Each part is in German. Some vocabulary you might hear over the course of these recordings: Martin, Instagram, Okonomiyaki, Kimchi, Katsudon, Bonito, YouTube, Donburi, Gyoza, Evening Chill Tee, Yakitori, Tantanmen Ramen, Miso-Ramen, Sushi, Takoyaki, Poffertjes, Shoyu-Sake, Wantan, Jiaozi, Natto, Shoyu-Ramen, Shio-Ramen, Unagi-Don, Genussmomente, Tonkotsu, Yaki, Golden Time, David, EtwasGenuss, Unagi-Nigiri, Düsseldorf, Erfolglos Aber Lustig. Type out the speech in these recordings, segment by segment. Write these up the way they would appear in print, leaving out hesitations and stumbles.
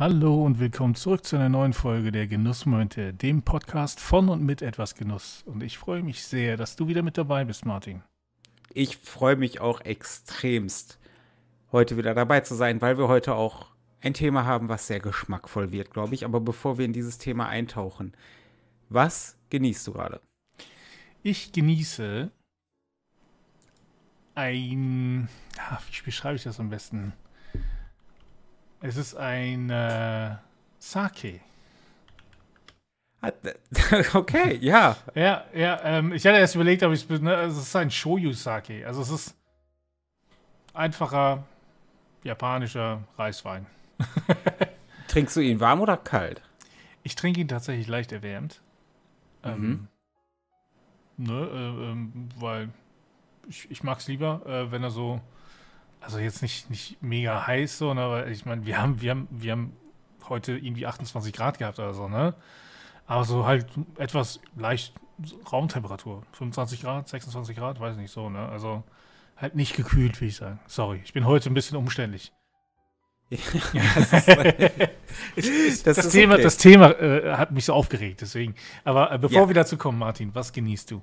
Hallo und willkommen zurück zu einer neuen Folge der Genussmomente, dem Podcast von und mit etwas Genuss. Und ich freue mich sehr, dass du wieder mit dabei bist, Martin. Ich freue mich auch extremst, heute wieder dabei zu sein, weil wir heute auch ein Thema haben, was sehr geschmackvoll wird, glaube ich. Aber bevor wir in dieses Thema eintauchen, was genießt du gerade? Ich genieße ein... Wie beschreibe ich das am besten? Es ist ein Sake. Okay, ja. Ich hatte erst überlegt, aber es ist ein Shoyu-Sake. Also es ist einfacher japanischer Reiswein. Trinkst du ihn warm oder kalt? Ich trinke ihn tatsächlich leicht erwärmt. Weil ich mag es lieber, wenn er so... Also jetzt nicht mega heiß, so, ne? Aber ich meine, wir haben heute irgendwie 28 Grad gehabt oder so, ne? Aber so halt etwas leicht Raumtemperatur. 25 Grad, 26 Grad, weiß nicht so, ne? Also halt nicht gekühlt, will ich sagen. Sorry, ich bin heute ein bisschen umständlich. Das Thema hat mich so aufgeregt, deswegen. Aber bevor wir dazu kommen, Martin, was genießt du?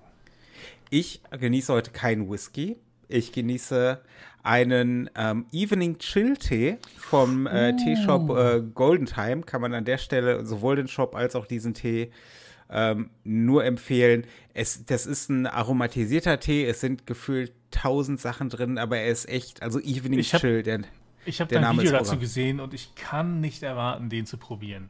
Ich genieße heute keinen Whisky. Ich genieße einen Evening Chill Tee vom Teeshop Golden Time. Kann man an der Stelle sowohl den Shop als auch diesen Tee nur empfehlen. Das ist ein aromatisierter Tee. Es sind gefühlt 1000 Sachen drin, aber er ist echt, also Evening Chill. Ich habe dein Video dazu gesehen und ich kann nicht erwarten, den zu probieren.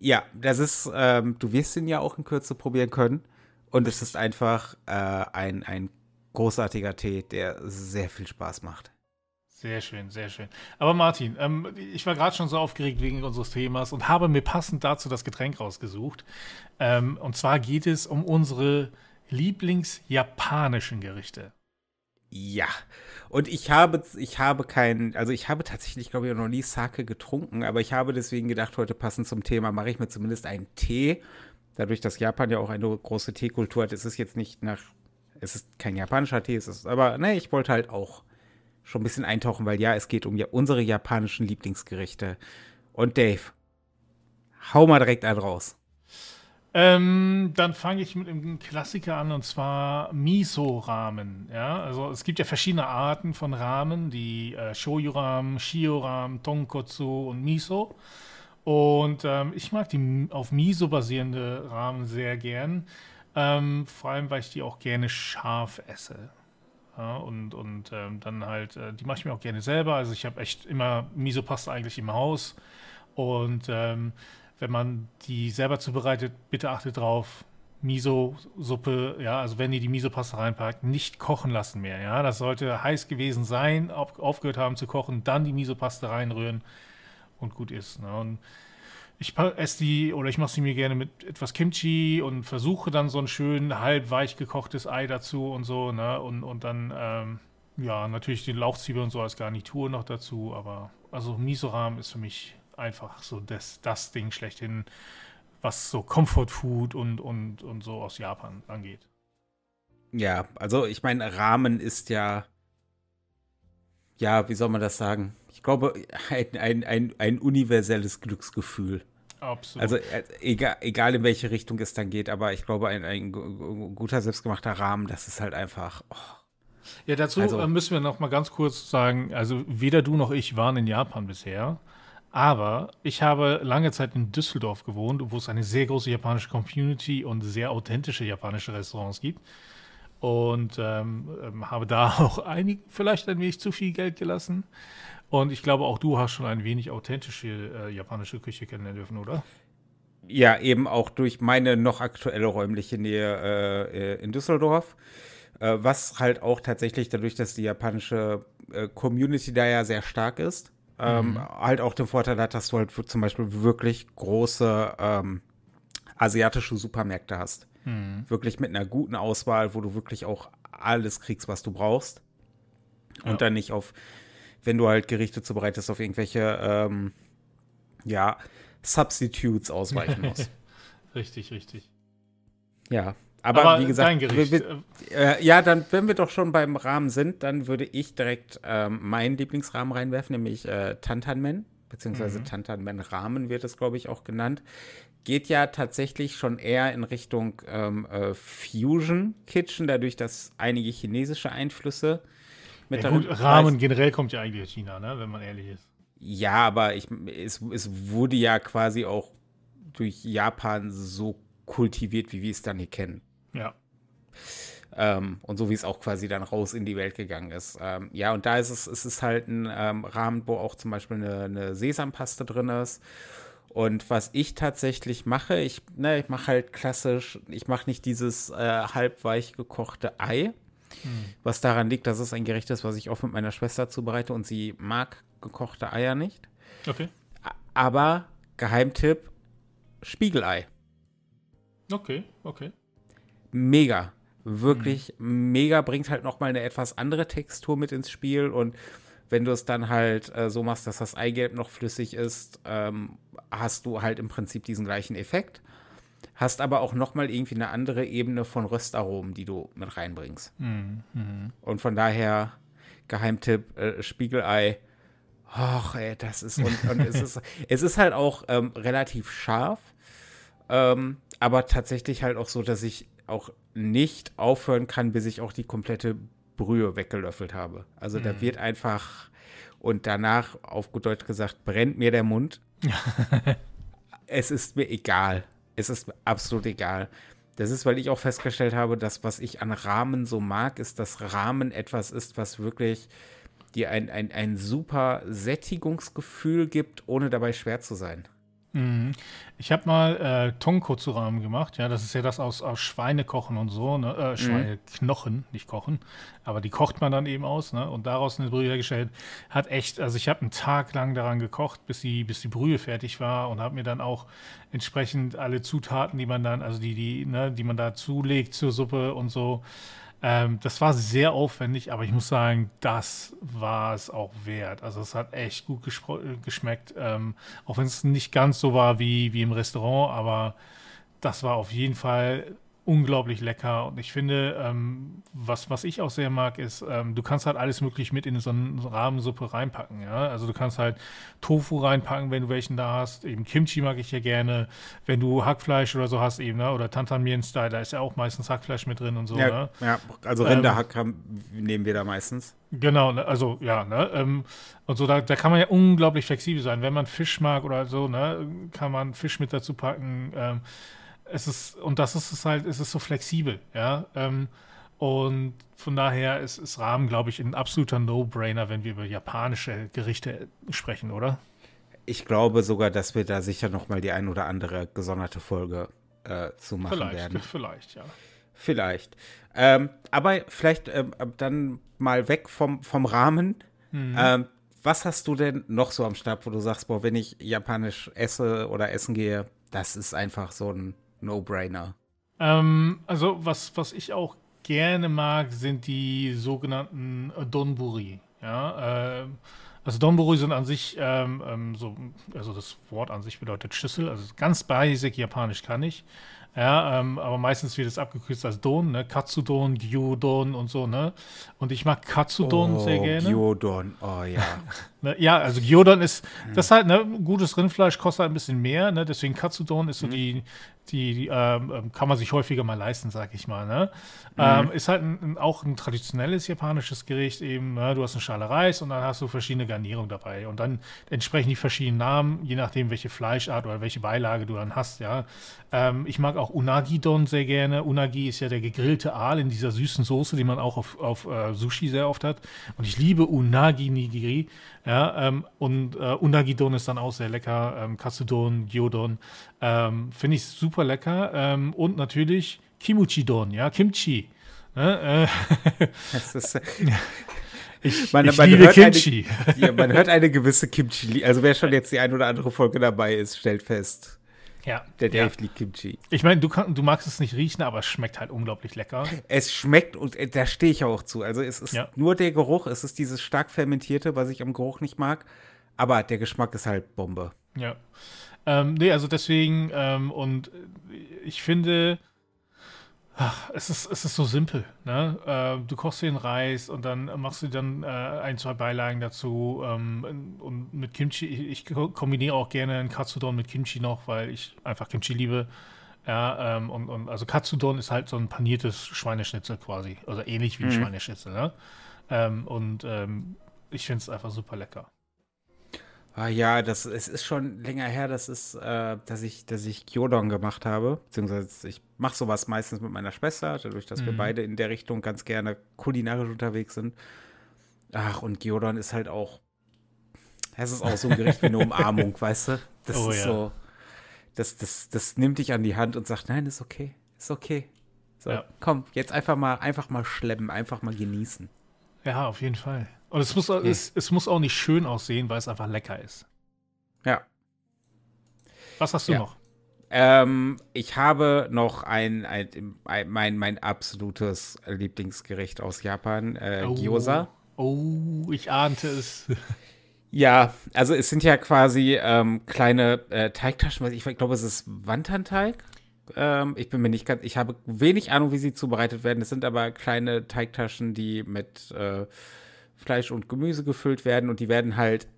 Ja, das ist, du wirst ihn ja auch in Kürze probieren können. Und es ist einfach ein großartiger Tee, der sehr viel Spaß macht. Sehr schön, sehr schön. Aber Martin, ich war gerade schon so aufgeregt wegen unseres Themas und habe mir passend dazu das Getränk rausgesucht. Und zwar geht es um unsere Lieblings-japanischen Gerichte. Ja, und ich habe tatsächlich, glaube ich, noch nie Sake getrunken, aber ich habe deswegen gedacht, heute passend zum Thema mache ich mir zumindest einen Tee. Dadurch, dass Japan ja auch eine große Teekultur hat, ist es jetzt nicht nach... Es ist kein japanischer Tee, ich wollte halt auch schon ein bisschen eintauchen, weil ja, es geht um unsere japanischen Lieblingsgerichte. Und Dave, hau mal direkt einen raus. Dann fange ich mit einem Klassiker an, und zwar Miso-Ramen. Ja? Also es gibt ja verschiedene Arten von Ramen, die Shoyu-Ramen, Shio-Ramen, Tonkotsu und Miso. Und ich mag die auf Miso basierende Ramen sehr gern. Vor allem, weil ich die auch gerne scharf esse. Ja, und dann halt, die mache ich mir auch gerne selber. Also ich habe echt immer Miso-Paste eigentlich im Haus. Und wenn man die selber zubereitet, bitte achtet drauf, Miso-Suppe, ja, also wenn ihr die Miso-Paste reinpackt, nicht kochen lassen mehr. Ja, das sollte heiß gewesen sein, aufgehört haben zu kochen, dann die Miso-Paste reinrühren und gut ist. Ne? Und ich esse die, oder ich mache sie mir gerne mit etwas Kimchi und versuche dann so ein schön halb weich gekochtes Ei dazu und so, ne? Und dann, natürlich die Lauchzwiebeln und so als Garnitur noch dazu, aber also Miso-Ramen ist für mich einfach so das Ding schlechthin, was so Comfort Food und so aus Japan angeht. Ja, also ich meine, Ramen ist ja, wie soll man das sagen? Ich glaube, ein universelles Glücksgefühl. Absolut. Also egal in welche Richtung es dann geht, aber ich glaube, ein guter selbstgemachter Rahmen, das ist halt einfach. Oh. Ja, dazu müssen wir noch mal ganz kurz sagen, also weder du noch ich waren in Japan bisher, aber ich habe lange Zeit in Düsseldorf gewohnt, wo es eine sehr große japanische Community und sehr authentische japanische Restaurants gibt. Und habe da auch vielleicht ein wenig zu viel Geld gelassen. Und ich glaube, auch du hast schon ein wenig authentische japanische Küche kennenlernen dürfen, oder? Ja, eben auch durch meine noch aktuelle räumliche Nähe in Düsseldorf. Was halt auch tatsächlich dadurch, dass die japanische Community da ja sehr stark ist, halt auch den Vorteil hat, dass du halt zum Beispiel wirklich große asiatische Supermärkte hast. Wirklich mit einer guten Auswahl, wo du wirklich auch alles kriegst, was du brauchst. Und dann nicht auf, wenn du halt Gerichte zubereitest, auf irgendwelche Substitutes ausweichen musst. Richtig, richtig. Ja, aber wie gesagt, dein Gericht. Dann, wenn wir doch schon beim Ramen sind, dann würde ich direkt meinen Lieblingsramen reinwerfen, nämlich Tantanmen beziehungsweise Tantanmen Ramen wird es, glaube ich, auch genannt, geht ja tatsächlich schon eher in Richtung Fusion Kitchen, dadurch, dass einige chinesische Einflüsse mit darin. Ja, gut, Ramen generell kommt ja eigentlich aus China, ne, wenn man ehrlich ist. Ja, aber es wurde ja quasi auch durch Japan so kultiviert, wie wir es dann hier kennen. Ja. Und so wie es auch quasi dann raus in die Welt gegangen ist. Ja, und da ist es halt ein Ramen, wo auch zum Beispiel eine Sesampaste drin ist. Und was ich tatsächlich mache, ich mache halt klassisch, ich mache nicht dieses halbweich gekochte Ei, was daran liegt, dass es ein Gericht ist, was ich oft mit meiner Schwester zubereite und sie mag gekochte Eier nicht. Okay. Aber Geheimtipp, Spiegelei. Okay, okay. Mega. Wirklich mega, bringt halt nochmal eine etwas andere Textur mit ins Spiel. Und wenn du es dann halt so machst, dass das Eigelb noch flüssig ist, hast du halt im Prinzip diesen gleichen Effekt. Hast aber auch nochmal irgendwie eine andere Ebene von Röstaromen, die du mit reinbringst. Mhm. Und von daher, Geheimtipp, Spiegelei. Och, ey, das ist, und es ist halt auch relativ scharf. Aber tatsächlich halt auch so, dass ich auch nicht aufhören kann, bis ich auch die komplette Brühe weggelöffelt habe. Also da wird einfach, und danach, auf gut Deutsch gesagt, brennt mir der Mund. Es ist mir egal. Es ist mir absolut egal. Das ist, weil ich auch festgestellt habe, dass was ich an Ramen so mag, ist, dass Ramen etwas ist, was wirklich dir ein super Sättigungsgefühl gibt, ohne dabei schwer zu sein. Ich habe mal Tonkotsu Ramen gemacht, ja, das ist ja das aus Schweinekochen und so, ne? Schweineknochen, nicht kochen, aber die kocht man dann eben aus, ne? Und daraus eine Brühe hergestellt. Hat echt, also ich habe einen Tag lang daran gekocht, bis die Brühe fertig war, und habe mir dann auch entsprechend alle Zutaten, die man dann, also die man da zulegt zur Suppe und so. Das war sehr aufwendig, aber ich muss sagen, das war es auch wert. Also es hat echt gut geschmeckt, auch wenn es nicht ganz so war wie im Restaurant, aber das war auf jeden Fall unglaublich lecker. Und ich finde, was ich auch sehr mag, ist, du kannst halt alles möglich mit in so eine Rahmensuppe reinpacken. Ja? Also du kannst halt Tofu reinpacken, wenn du welchen da hast. Eben Kimchi mag ich ja gerne. Wenn du Hackfleisch oder so hast, eben, ne? Oder Tantanmen-Style, da ist ja auch meistens Hackfleisch mit drin und so. Ja, ne? Ja, also Rinderhack nehmen wir da meistens. Genau, also ja, ne, und so, da kann man ja unglaublich flexibel sein. Wenn man Fisch mag oder so, ne, kann man Fisch mit dazu packen. Es ist so flexibel, ja. Und von daher ist Ramen, glaube ich, ein absoluter No-Brainer, wenn wir über japanische Gerichte sprechen, oder? Ich glaube sogar, dass wir da sicher nochmal die ein oder andere gesonderte Folge zu machen werden. Vielleicht, ja. Vielleicht. Aber vielleicht dann mal weg vom Ramen. Was hast du denn noch so am Start, wo du sagst, boah, wenn ich japanisch esse oder essen gehe, das ist einfach so ein No-Brainer. Also was ich auch gerne mag, sind die sogenannten Donburi. Ja, also Donburi sind an sich, also das Wort an sich bedeutet Schüssel, also ganz basic japanisch kann ich. Ja, aber meistens wird es abgekürzt als Don, ne? Katsudon, Gyudon und so, ne? Und ich mag Katsudon sehr gerne. Gyudon, oh ja. Ja, also Gyudon ist, das ist halt, ne, gutes Rindfleisch kostet halt ein bisschen mehr, ne? Deswegen Katsudon ist so die kann man sich häufiger mal leisten, sag ich mal, ne? Ist halt auch ein traditionelles japanisches Gericht eben, ne? Du hast eine Schale Reis und dann hast du verschiedene Garnierungen dabei. Und dann entsprechen die verschiedenen Namen, je nachdem, welche Fleischart oder welche Beilage du dann hast, ja. Ich mag auch Unagi-Don sehr gerne. Unagi ist ja der gegrillte Aal in dieser süßen Soße, die man auch auf Sushi sehr oft hat. Und ich liebe Unagi-Nigiri. Ja, und Unagi-Don ist dann auch sehr lecker. Katsudon, Gyudon. Finde ich super lecker. Und natürlich Kimchi-Don, ja, Kimchi. Ne? Das ist ich liebe Kimchi. Man hört eine gewisse Kimchi. Also wer schon jetzt die ein oder andere Folge dabei ist, stellt fest. Ja, der Dave liebt Kimchi. Ich meine, du magst es nicht riechen, aber es schmeckt halt unglaublich lecker. Es schmeckt, und da stehe ich auch zu. Also es ist nur der Geruch, es ist dieses stark fermentierte, was ich am Geruch nicht mag. Aber der Geschmack ist halt Bombe. Ja. Also deswegen, und ich finde Ach, es ist so simpel, ne? Du kochst den Reis und dann machst du dann ein, zwei Beilagen dazu und mit Kimchi. Ich kombiniere auch gerne einen Katsudon mit Kimchi noch, weil ich einfach Kimchi liebe. Ja, und also Katsudon ist halt so ein paniertes Schweineschnitzel quasi, also ähnlich wie ein Schweineschnitzel, ne? Ich finde es einfach super lecker. Ah ja, es ist schon länger her, dass ich Gyudon gemacht habe, beziehungsweise ich mache sowas meistens mit meiner Schwester, dadurch, dass wir beide in der Richtung ganz gerne kulinarisch unterwegs sind. Ach, und Gyudon ist halt auch, es ist auch so ein Gericht wie eine Umarmung, weißt du? Das ist so, das nimmt dich an die Hand und sagt, nein, ist okay, ist okay. So, komm, jetzt einfach mal schleppen, einfach mal genießen. Ja, auf jeden Fall. Und es muss auch nicht schön aussehen, weil es einfach lecker ist. Ja. Was hast du noch? Ich habe noch mein absolutes Lieblingsgericht aus Japan, Gyoza. Oh, ich ahnte es. Ja, also es sind ja quasi kleine Teigtaschen. Ich glaube, es ist Wantan-Teig. Ich bin mir nicht ganz, ich habe wenig Ahnung, wie sie zubereitet werden. Es sind aber kleine Teigtaschen, die mit Fleisch und Gemüse gefüllt werden, und die werden halt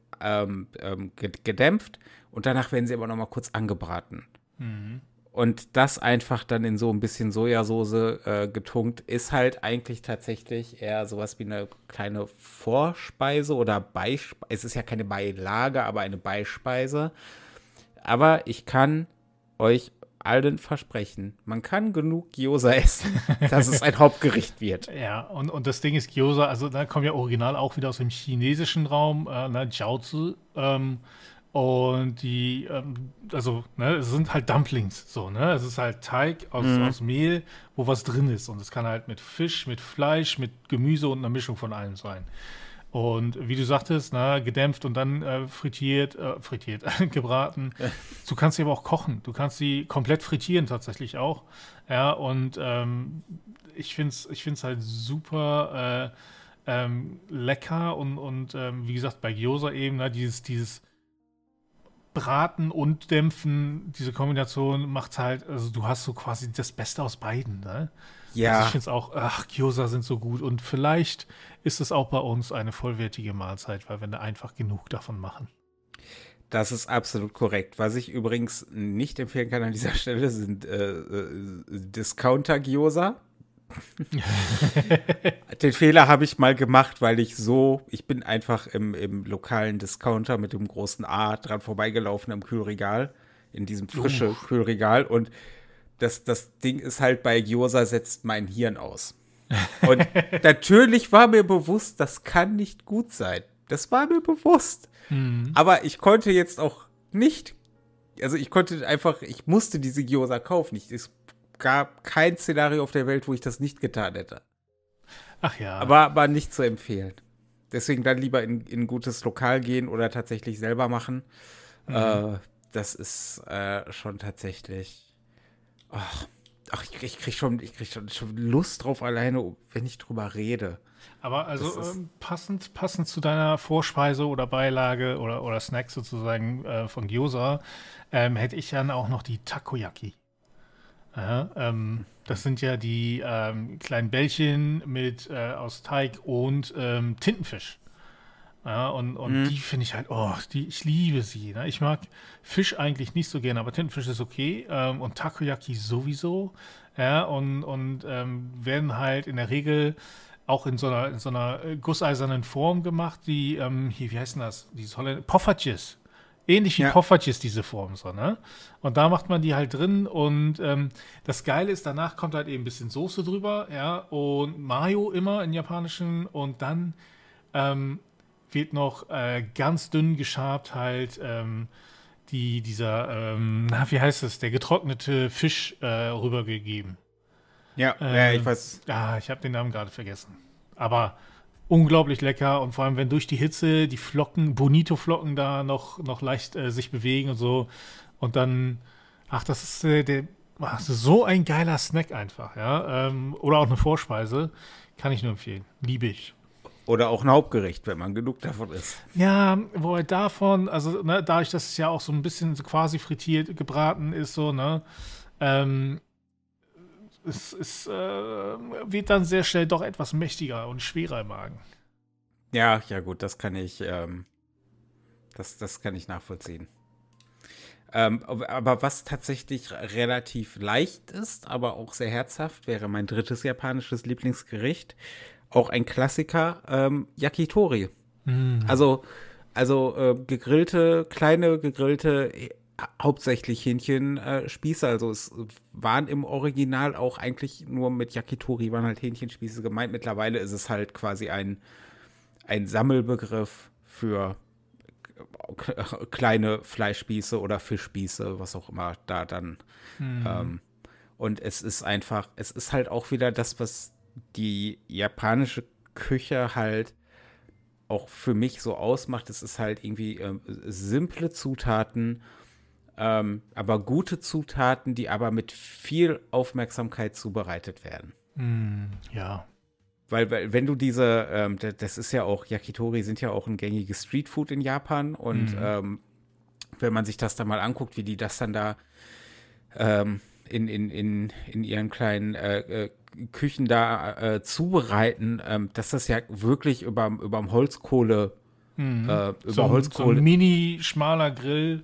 gedämpft und danach werden sie aber noch mal kurz angebraten. Und das einfach dann in so ein bisschen Sojasauce getunkt, ist halt eigentlich tatsächlich eher sowas wie eine kleine Vorspeise oder Beispeise. Es ist ja keine Beilage, aber eine Beispeise. Aber ich kann euch allen versprechen, man kann genug Gyoza essen, dass es ein Hauptgericht wird. Ja, und das Ding ist Gyoza, also da kommen ja original auch wieder aus dem chinesischen Raum, Jiaozi, und die, also, ne, es sind halt Dumplings, so, ne, es ist halt Teig aus Mehl, wo was drin ist, und es kann halt mit Fisch, mit Fleisch, mit Gemüse und einer Mischung von allem sein. Und wie du sagtest, na, gedämpft und dann frittiert, gebraten. Du kannst sie aber auch kochen. Du kannst sie komplett frittieren tatsächlich auch. Ja, und ich find's halt super lecker. Und wie gesagt, bei Gyoza eben, na, dieses Braten und Dämpfen, diese Kombination macht halt, also du hast so quasi das Beste aus beiden, ne? Ja. Also ich finde es auch, ach, Gyoza sind so gut. Und vielleicht ist es auch bei uns eine vollwertige Mahlzeit, weil wir da einfach genug davon machen. Das ist absolut korrekt. Was ich übrigens nicht empfehlen kann an dieser Stelle, sind Discounter-Gyoza. Den Fehler habe ich mal gemacht, weil ich bin einfach im lokalen Discounter mit dem großen A dran vorbeigelaufen am Kühlregal, in diesem frischen Kühlregal, und das Ding ist halt, bei Gyoza setzt mein Hirn aus. Und natürlich war mir bewusst, das kann nicht gut sein. Das war mir bewusst. Aber ich konnte jetzt auch nicht, also ich musste diese Gyoza kaufen. Es gab kein Szenario auf der Welt, wo ich das nicht getan hätte. Ach ja. Aber nicht zu empfehlen. Deswegen dann lieber in ein gutes Lokal gehen oder tatsächlich selber machen. Das ist schon tatsächlich. Ach, ich krieg schon Lust drauf alleine, wenn ich drüber rede. Aber also passend zu deiner Vorspeise oder Beilage oder Snack sozusagen von Gyoza, hätte ich dann auch noch die Takoyaki. Ja, das sind ja die kleinen Bällchen mit aus Teig und Tintenfisch. Ja, und die finde ich halt, ich liebe sie. Ne? Ich mag Fisch eigentlich nicht so gerne, aber Tintenfisch ist okay. Und Takoyaki sowieso. Ja, und werden halt in der Regel auch in so einer gusseisernen Form gemacht, die, hier, wie heißt denn das? Dieses Holländer Poffertjes. Ähnlich wie Poffertjes, diese Form so, ne? Und da macht man die halt drin, und das Geile ist, danach kommt halt eben ein bisschen Soße drüber, ja, und Mayo immer in japanischen, und dann wird noch ganz dünn geschabt halt der getrocknete Fisch rübergegeben. Ja, ich weiß. Ah, ich habe den Namen gerade vergessen. Aber unglaublich lecker, und vor allem, wenn durch die Hitze die Flocken, Bonito-Flocken da noch leicht sich bewegen und so. Und dann, das ist so ein geiler Snack einfach, ja. Oder auch eine Vorspeise, kann ich nur empfehlen, liebe ich. Oder auch ein Hauptgericht, wenn man genug davon isst. Ja, wobei davon, also ne, dadurch, dass es ja auch so ein bisschen quasi frittiert, gebraten ist, so, ne, Es wird dann sehr schnell doch etwas mächtiger und schwerer im Magen. Ja, ja gut, das kann ich, das kann ich nachvollziehen. Aber was tatsächlich relativ leicht ist, aber auch sehr herzhaft, wäre mein drittes japanisches Lieblingsgericht. Auch ein Klassiker, Yakitori. Mm. Also gegrillte, kleine gegrillte, hauptsächlich Hähnchenspieße. Also es waren im Original auch eigentlich nur mit Yakitori, waren halt Hähnchenspieße gemeint. Mittlerweile ist es halt quasi ein Sammelbegriff für kleine Fleischspieße oder Fischspieße, was auch immer da dann. Mm. Und es ist einfach, es ist halt auch wieder das, was die japanische Küche halt auch für mich so ausmacht. Es ist halt irgendwie simple Zutaten, aber gute Zutaten, die aber mit viel Aufmerksamkeit zubereitet werden. Mm, ja. Weil wenn du diese, das ist ja auch, Yakitori sind ja auch ein gängiges Streetfood in Japan. Und wenn man sich das dann mal anguckt, wie die das dann da in ihren kleinen Küchen da zubereiten, dass das ja wirklich überm Holzkohle, Holzkohle. So ein mini schmaler Grill,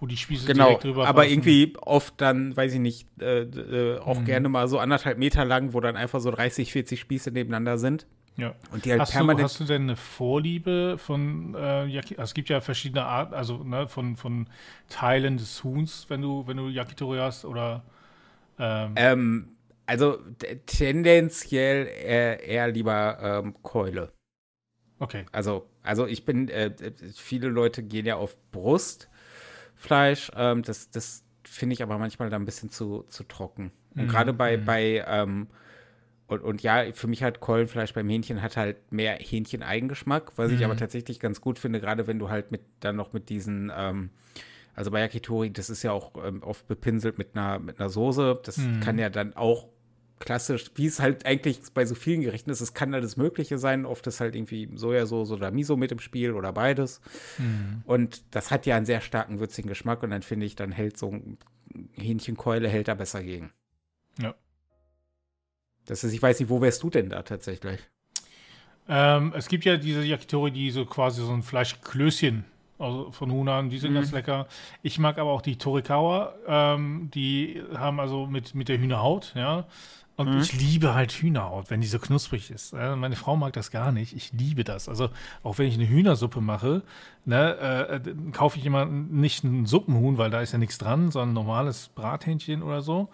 wo die Spieße direkt drüber aber passen. Irgendwie oft dann, weiß ich nicht, auch gerne mal so 1,5 Meter lang, wo dann einfach so 30, 40 Spieße nebeneinander sind. Ja. Und die halt permanent. Hast du denn eine Vorliebe von Yakitori? Also es gibt ja verschiedene Arten, also ne, von Teilen des Huhns, wenn du Yakitori hast oder also tendenziell eher lieber Keule. Okay. Also ich bin, viele Leute gehen ja auf Brustfleisch, das finde ich aber manchmal da ein bisschen zu trocken. Und gerade bei ja, für mich halt Keulenfleisch beim Hähnchen hat halt mehr Hähnchen-Eigengeschmack, was ich aber tatsächlich ganz gut finde, gerade wenn du halt dann noch mit diesen, also bei Yakitori, das ist ja auch oft bepinselt mit einer Soße, das kann ja dann auch klassisch, wie es halt eigentlich bei so vielen Gerichten ist, es kann alles Mögliche sein, oft ist halt irgendwie Sojasauce oder Miso mit im Spiel oder beides. Und das hat ja einen sehr starken würzigen Geschmack und dann finde ich, dann hält so ein Hähnchenkeule hält da besser gegen. Ja. Das ist, ich weiß nicht, wo wärst du denn da tatsächlich? Es gibt ja diese Yakitori, die so quasi so ein Fleischklößchen also von Huhn haben, die sind ganz lecker. Ich mag aber auch die Torikawa, die haben also mit der Hühnerhaut, ja. Und ich liebe halt Hühnerhaut, wenn die so knusprig ist. Meine Frau mag das gar nicht. Ich liebe das. Also auch wenn ich eine Hühnersuppe mache, ne, kaufe ich immer nicht ein Suppenhuhn, weil da ist ja nichts dran, sondern ein normales Brathähnchen oder so.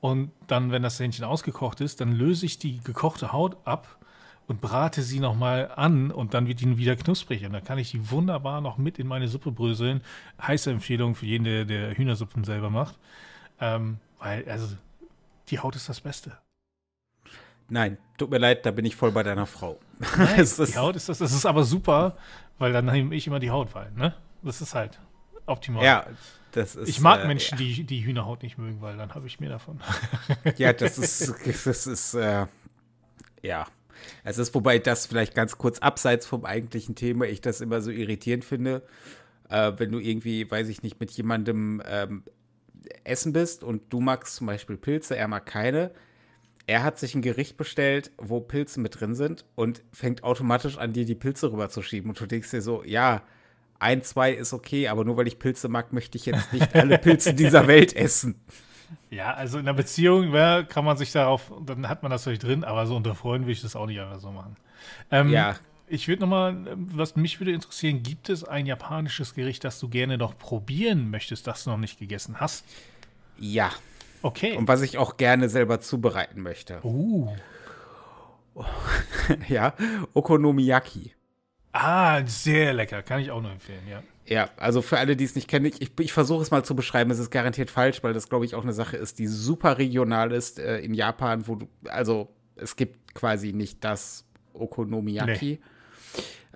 Und dann, wenn das Hähnchen ausgekocht ist, dann löse ich die gekochte Haut ab und brate sie nochmal an und dann wird die wieder knusprig. Und dann kann ich die wunderbar noch mit in meine Suppe bröseln. Heiße Empfehlung für jeden, der Hühnersuppen selber macht. Weil, also, die Haut ist das Beste. Nein, tut mir leid, da bin ich voll bei deiner Frau. Nein, die Haut ist das ist aber super, weil dann nehme ich immer die Haut, weil, ne? Das ist halt optimal. Ja, das ist. Ich mag Menschen, ja, die Hühnerhaut nicht mögen, weil dann habe ich mehr davon. Ja, das ist ja. Es ist, wobei das vielleicht ganz kurz abseits vom eigentlichen Thema, ich das immer so irritierend finde, wenn du irgendwie, weiß ich nicht, mit jemandem essen bist und du magst zum Beispiel Pilze, er mag keine. Er hat sich ein Gericht bestellt, wo Pilze mit drin sind und fängt automatisch an, dir die Pilze rüberzuschieben. Und du denkst dir so, ja, 1, 2 ist okay, aber nur weil ich Pilze mag, möchte ich jetzt nicht alle Pilze dieser Welt essen. Ja, also in einer Beziehung kann man sich darauf, dann hat man das vielleicht drin, aber so unter Freunden will ich das auch nicht einfach so machen. Ja. Ich würde nochmal, was mich würde interessieren, gibt es ein japanisches Gericht, das du gerne noch probieren möchtest, das du noch nicht gegessen hast? Ja. Okay. Und was ich auch gerne selber zubereiten möchte. Oh. Ja, Okonomiyaki. Ah, sehr lecker, kann ich auch nur empfehlen, ja. Ja, also für alle, die es nicht kennen, ich versuche es mal zu beschreiben, es ist garantiert falsch, weil das, glaube ich, auch eine Sache ist, die super regional ist in Japan, wo du, also es gibt quasi nicht das Okonomiyaki. Nee.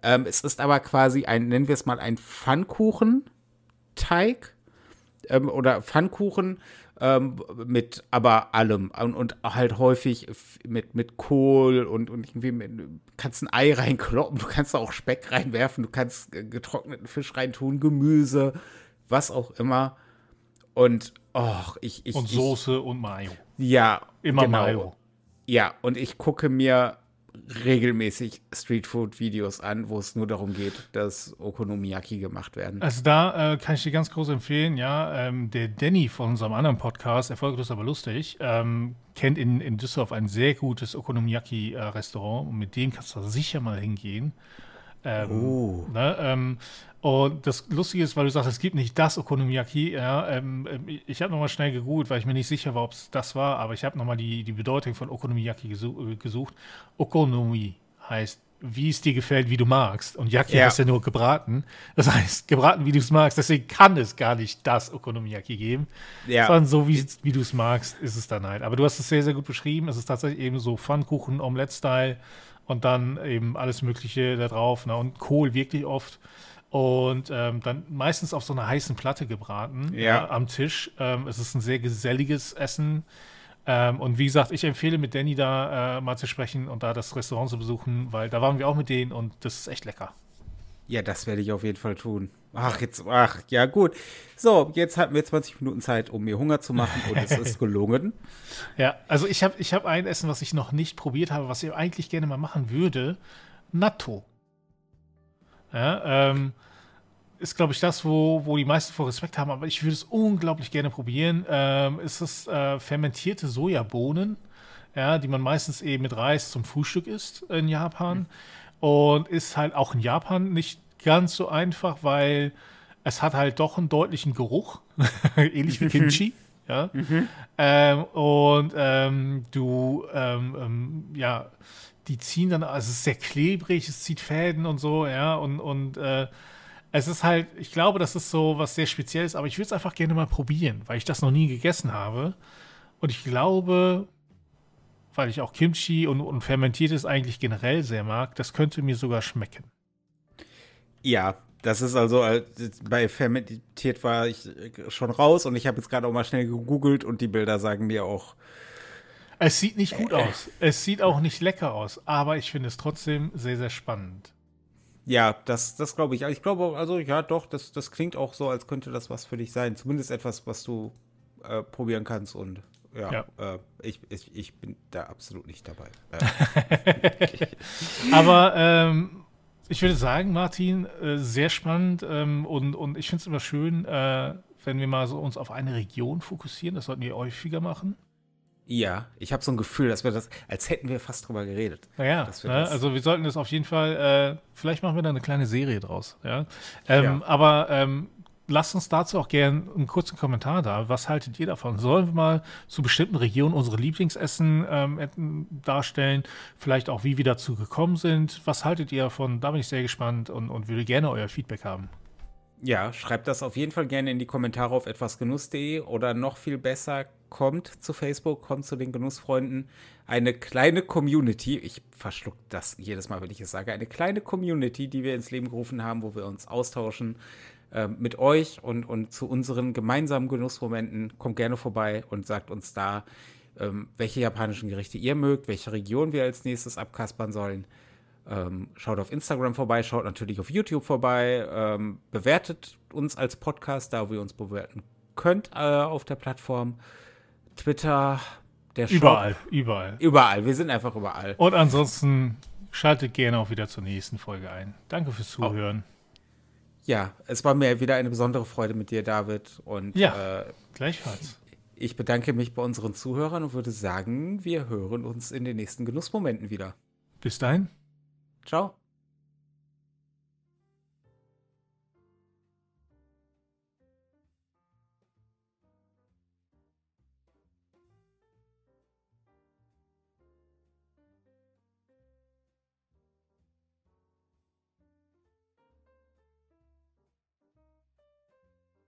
Es ist aber quasi ein, nennen wir es mal, ein Pfannkuchenteig oder Pfannkuchen mit aber allem und halt häufig mit Kohl und irgendwie du kannst ein Ei reinkloppen, du kannst auch Speck reinwerfen, du kannst getrockneten Fisch reintun, Gemüse, was auch immer. Und Soße und Mayo. Ja, immer genau. Mayo. Ja, und ich gucke mir regelmäßig Streetfood-Videos an, wo es nur darum geht, dass Okonomiyaki gemacht werden. Also da kann ich dir ganz groß empfehlen, ja, der Danny von unserem anderen Podcast, Erfolglos Aber Lustig, kennt in Düsseldorf ein sehr gutes Okonomiyaki-Restaurant und mit dem kannst du sicher mal hingehen. Ne, und das Lustige ist, weil du sagst, es gibt nicht das Okonomiyaki. Ja, ich habe nochmal schnell gegoogelt, weil ich mir nicht sicher war, ob es das war, aber ich habe nochmal die Bedeutung von Okonomiyaki gesucht. Okonomi heißt, wie es dir gefällt, wie du magst. Und Yaki heißt ja nur gebraten. Das heißt, gebraten, wie du es magst. Deswegen kann es gar nicht das Okonomiyaki geben. Ja. Sondern so, wie du es magst, ist es dann halt. Aber du hast es sehr, sehr gut beschrieben. Es ist tatsächlich eben so Pfannkuchen, Omelette-Style. Und dann eben alles Mögliche da drauf, ne? Und Kohl wirklich oft. Und dann meistens auf so einer heißen Platte gebraten, ja, am Tisch. Es ist ein sehr geselliges Essen. Und wie gesagt, ich empfehle, mit Danny da mal zu sprechen und da das Restaurant zu besuchen, weil da waren wir auch mit denen und das ist echt lecker. Ja, das werde ich auf jeden Fall tun. Ja gut. So, jetzt hatten wir 20 Minuten Zeit, um mir Hunger zu machen und es ist gelungen. Ja, also ich hab ein Essen, was ich noch nicht probiert habe, was ich eigentlich gerne mal machen würde. Natto. Ja, ist, glaube ich, das, wo die meisten vor Respekt haben, aber ich würde es unglaublich gerne probieren. Es ist fermentierte Sojabohnen, ja, die man meistens eben mit Reis zum Frühstück isst in Japan. Mhm. Und ist halt auch in Japan nicht ganz so einfach, weil es hat halt doch einen deutlichen Geruch, ähnlich wie Kimchi. Ja? Die ziehen dann, also es ist sehr klebrig, es zieht Fäden und so, ja, und es ist halt, ich glaube, das ist so was sehr Spezielles, aber ich würde es einfach gerne mal probieren, weil ich das noch nie gegessen habe. Und ich glaube, weil ich auch Kimchi und fermentiertes eigentlich generell sehr mag, das könnte mir sogar schmecken. Ja, das ist also, bei fermentiert war ich schon raus und ich habe jetzt gerade auch mal schnell gegoogelt und die Bilder sagen mir auch. Es sieht nicht gut aus. Es sieht auch nicht lecker aus, aber ich finde es trotzdem sehr, sehr spannend. Ja, das glaube ich. Ich glaube, also ja doch, das klingt auch so, als könnte das was für dich sein. Zumindest etwas, was du probieren kannst und ja. Ich bin da absolut nicht dabei. Aber ich würde sagen, Martin, sehr spannend und ich finde es immer schön, wenn wir mal so uns auf eine Region fokussieren. Das sollten wir häufiger machen. Ja, ich habe so ein Gefühl, dass wir das, als hätten wir fast drüber geredet. Naja, also wir sollten das auf jeden Fall, vielleicht machen wir da eine kleine Serie draus. Ja? Aber lasst uns dazu auch gern einen kurzen Kommentar da. Was haltet ihr davon? Sollen wir mal zu bestimmten Regionen unsere Lieblingsessen darstellen? Vielleicht auch, wie wir dazu gekommen sind? Was haltet ihr davon? Da bin ich sehr gespannt und würde gerne euer Feedback haben. Ja, schreibt das auf jeden Fall gerne in die Kommentare auf etwasgenuss.de oder noch viel besser, kommt zu Facebook, kommt zu den Genussfreunden. Eine kleine Community, ich verschluck das jedes Mal, wenn ich es sage, eine kleine Community, die wir ins Leben gerufen haben, wo wir uns austauschen, mit euch und zu unseren gemeinsamen Genussmomenten. Kommt gerne vorbei und sagt uns da, welche japanischen Gerichte ihr mögt, welche Region wir als nächstes abkaspern sollen. Schaut auf Instagram vorbei, schaut natürlich auf YouTube vorbei, bewertet uns als Podcast, da wo ihr uns bewerten könnt auf der Plattform. Twitter, der Shop. Überall, wir sind einfach überall. Und ansonsten schaltet gerne auch wieder zur nächsten Folge ein. Danke fürs Zuhören. Ja, es war mir wieder eine besondere Freude mit dir, David. Und, ja, gleichfalls. Ich bedanke mich bei unseren Zuhörern und würde sagen, wir hören uns in den nächsten Genussmomenten wieder. Bis dahin. Ciao.